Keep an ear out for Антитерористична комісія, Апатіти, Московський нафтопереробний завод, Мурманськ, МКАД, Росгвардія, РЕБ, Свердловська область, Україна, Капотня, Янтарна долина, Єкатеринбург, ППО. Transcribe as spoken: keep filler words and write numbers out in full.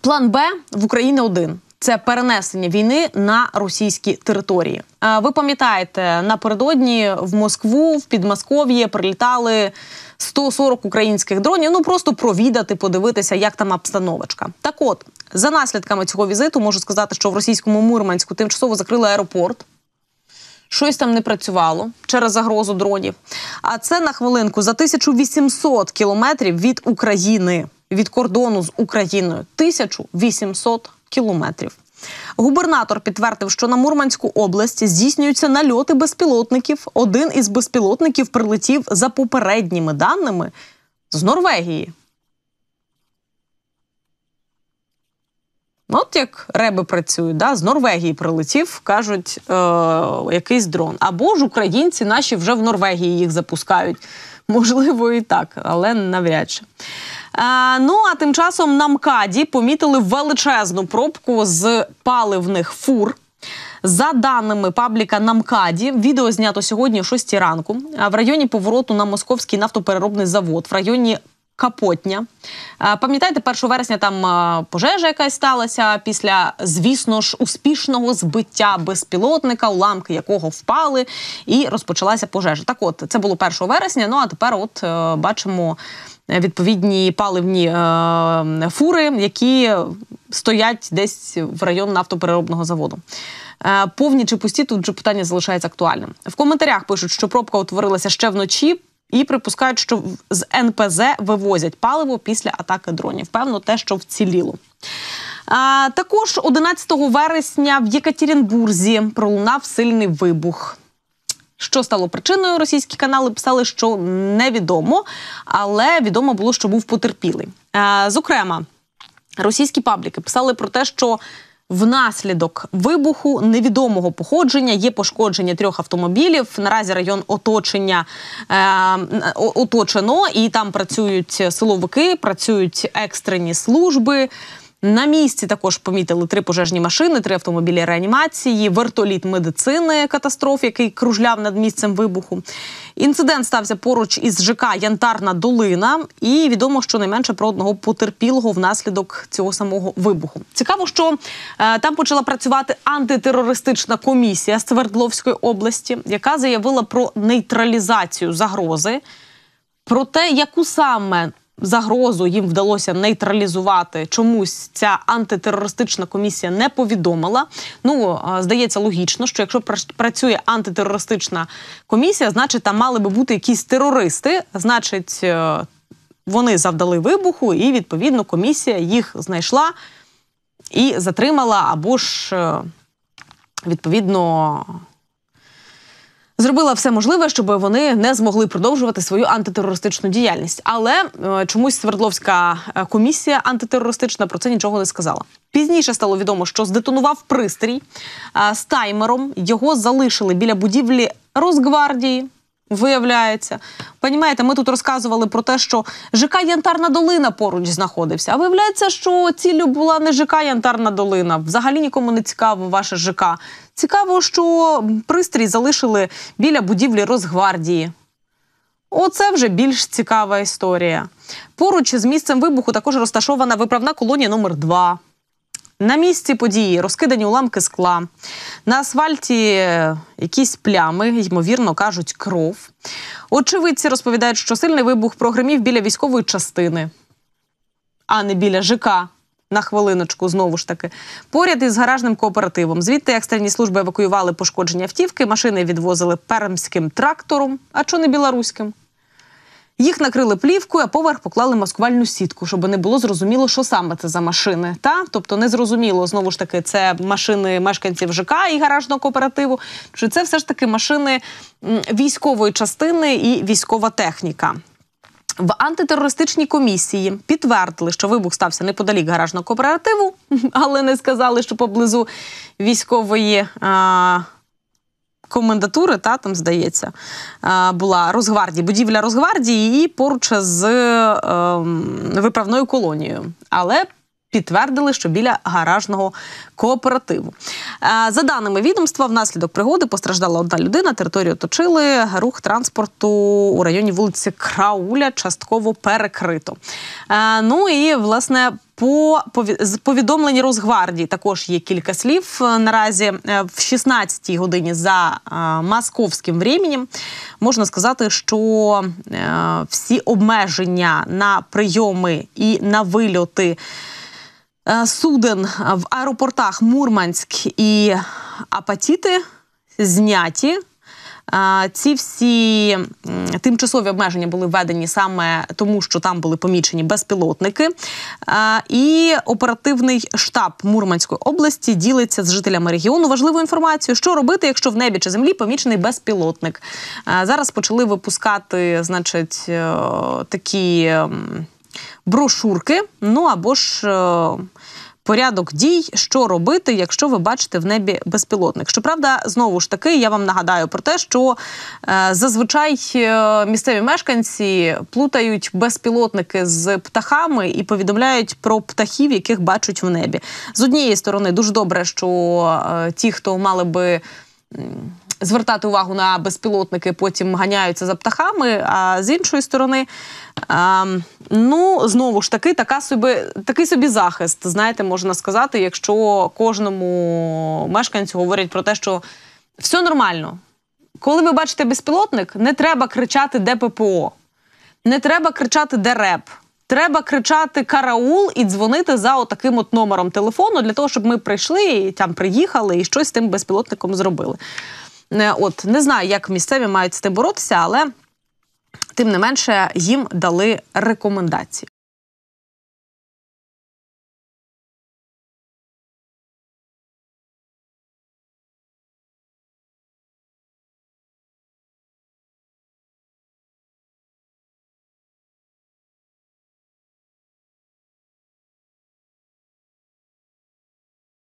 План Б в Україні один. Це перенесення війни на російські території. Ви пам'ятаєте, напередодні в Москву, в Підмосков'ї прилітали сто сорок українських дронів, ну просто провідати, подивитися, як там обстановочка. Так от, за наслідками цього візиту, можу сказати, що в російському Мурманську тимчасово закрили аеропорт. Щось там не працювало через загрозу дронів. А це, на хвилинку, за тисячу вісімсот кілометрів від України, від кордону з Україною. тисяча вісімсот кілометрів. Губернатор підтвердив, що на Мурманську область здійснюються нальоти безпілотників. Один із безпілотників прилетів, за попередніми даними, з Норвегії. От як реби працюють, да? З Норвегії прилетів, кажуть, е- якийсь дрон. Або ж українці наші вже в Норвегії їх запускають. Можливо, і так, але навряд чи. Е, ну, а тим часом на МКАДі помітили величезну пробку з паливних фур. За даними пабліка на МКАДі, відео знято сьогодні о шостій ранку, в районі повороту на Московський нафтопереробний завод, в районі Капотня. Пам'ятаєте, першого вересня там пожежа якась сталася після, звісно ж, успішного збиття безпілотника, уламки якого впали, і розпочалася пожежа. Так от, це було першого вересня, ну а тепер от бачимо відповідні паливні е, фури, які стоять десь в район нафтопереробного заводу. Е, повні чи пусті, тут же питання залишається актуальним. В коментарях пишуть, що пробка утворилася ще вночі, і припускають, що з ен пе зе вивозять паливо після атаки дронів. Певно, те, що вціліло. Е, також одинадцятого вересня в Єкатеринбурзі пролунав сильний вибух. Що стало причиною, російські канали писали, що невідомо, але відомо було, що був потерпілий. Зокрема, російські пабліки писали про те, що внаслідок вибуху невідомого походження є пошкодження трьох автомобілів. Наразі район оточення е, оточено, і там працюють силовики, працюють екстрені служби. На місці також помітили три пожежні машини, три автомобілі реанімації, вертоліт медицини катастроф, який кружляв над місцем вибуху. Інцидент стався поруч із ЖК «Янтарна долина», і відомо щонайменше про одного потерпілого внаслідок цього самого вибуху. Цікаво, що е, там почала працювати антитерористична комісія з Свердловської області, яка заявила про нейтралізацію загрози, про те, яку саме загрозу їм вдалося нейтралізувати. Чомусь ця антитерористична комісія не повідомила. Ну, здається, логічно, що якщо працює антитерористична комісія, значить, там мали би бути якісь терористи, значить, вони завдали вибуху, і, відповідно, комісія їх знайшла і затримала, або ж, відповідно, зробила все можливе, щоб вони не змогли продовжувати свою антитерористичну діяльність. Але е, чомусь Свердловська комісія антитерористична про це нічого не сказала. Пізніше стало відомо, що здетонував пристрій е, з таймером. Його залишили біля будівлі Росгвардії, виявляється. Понімаєте, ми тут розказували про те, що ЖК «Янтарна долина» поруч знаходився. А виявляється, що ціллю була не ЖК «Янтарна долина». Взагалі нікому не цікаво ваше ЖК. Цікаво, що пристрій залишили біля будівлі Росгвардії. Оце вже більш цікава історія. Поруч з місцем вибуху також розташована виправна колонія номер два. На місці події розкидані уламки скла. На асфальті якісь плями, ймовірно, кажуть, кров. Очевидці розповідають, що сильний вибух прогримів біля військової частини, а не біля ЖК. На хвилиночку, знову ж таки. Поряд із гаражним кооперативом. Звідти екстрені служби евакуювали пошкоджені автівки, машини відвозили пермським трактором, а чо не білоруським? Їх накрили плівкою, а поверх поклали маскувальну сітку, щоб не було зрозуміло, що саме це за машини. Та? Тобто не зрозуміло, знову ж таки, це машини мешканців ЖК і гаражного кооперативу, чи це все ж таки машини військової частини і військова техніка. В антитерористичній комісії підтвердили, що вибух стався неподалік гаражного кооперативу, але не сказали, що поблизу військової а, комендатури, та, там, здається, а, була Росгвардія, будівля Росгвардії і поруч з а, виправною колонією. Але підтвердили, що біля гаражного кооперативу. За даними відомства, внаслідок пригоди постраждала одна людина, територію оточили, рух транспорту у районі вулиці Крауля частково перекрито. Ну і, власне, По повідомленні Росгвардії також є кілька слів. Наразі в шістнадцятій годині за московським часом можна сказати, що всі обмеження на прийоми і на вильоти суден в аеропортах Мурманськ і Апатіти зняті. Ці всі тимчасові обмеження були введені саме тому, що там були помічені безпілотники. І оперативний штаб Мурманської області ділиться з жителями регіону важливою інформацією, що робити, якщо в небі чи землі помічений безпілотник. Зараз почали випускати, значить, такі брошурки, ну або ж... порядок дій, що робити, якщо ви бачите в небі безпілотник. Щоправда, знову ж таки, я вам нагадаю про те, що е, зазвичай е, місцеві мешканці плутають безпілотники з птахами і повідомляють про птахів, яких бачать в небі. З однієї сторони, дуже добре, що е, ті, хто мали би... Е, звертати увагу на безпілотники, потім ганяються за птахами, а з іншої сторони, а, ну, знову ж таки, така собі, такий собі захист, знаєте, можна сказати, якщо кожному мешканцю говорять про те, що все нормально. Коли ви бачите безпілотник, не треба кричати «Де ППО?», не треба кричати «Де РЕБ?», треба кричати «Караул» і дзвонити за отаким от номером телефону, для того, щоб ми прийшли і там приїхали, і щось з тим безпілотником зробили. От, не знаю, як місцеві мають з тим боротися, але тим не менше їм дали рекомендації.